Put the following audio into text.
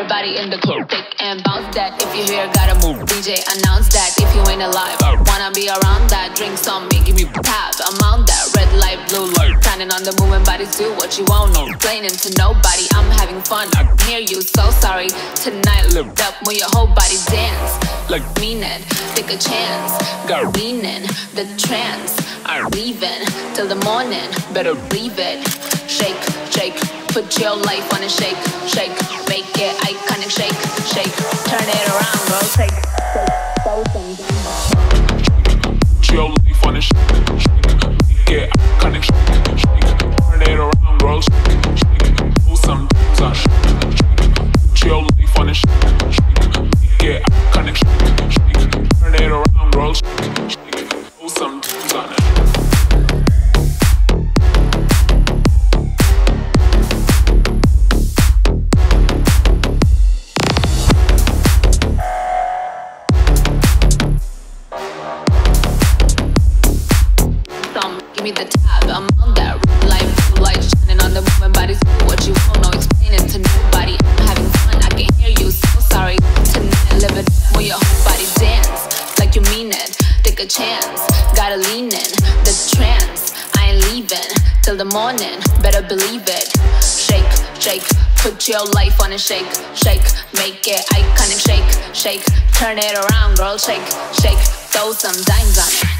Everybody in the club, take and bounce that. If you're here, gotta move. DJ announce that. If you ain't alive, wanna be around that. Drinks on me, give me tab. I'm on that red light, blue light. Standing on the moving bodies, do what you want. No complaining to nobody, I'm having fun. I'm near you, so sorry. Tonight, lift up, move your whole body, dance. Like mean it, take a chance. Girl, lean in the trance. I'm leaving till the morning, better leave it. Shake, shake. Put your life on a shake, shake, make it iconic, shake, shake, turn it around, girl, shake, shake, put your life on a shake, shake, make it iconic, shake, shake, turn it around, girl, shake, shake, do some things I shake, shake, put your life on a shake, shake, make it iconic, shake, shake, turn it around, girl, shake, shake, do some things on it. The tab, I'm on that light, blue light shining on the moving bodies. What you want, no explaining to nobody. I'm having fun, I can hear you. So sorry, tonight live it, move your whole body, dance like you mean it. Take a chance, gotta lean in the trance. I ain't leaving till the morning, better believe it. Shake, shake, put your life on a shake, shake, make it iconic, shake, shake, turn it around, girl, shake, shake, throw some dimes on it.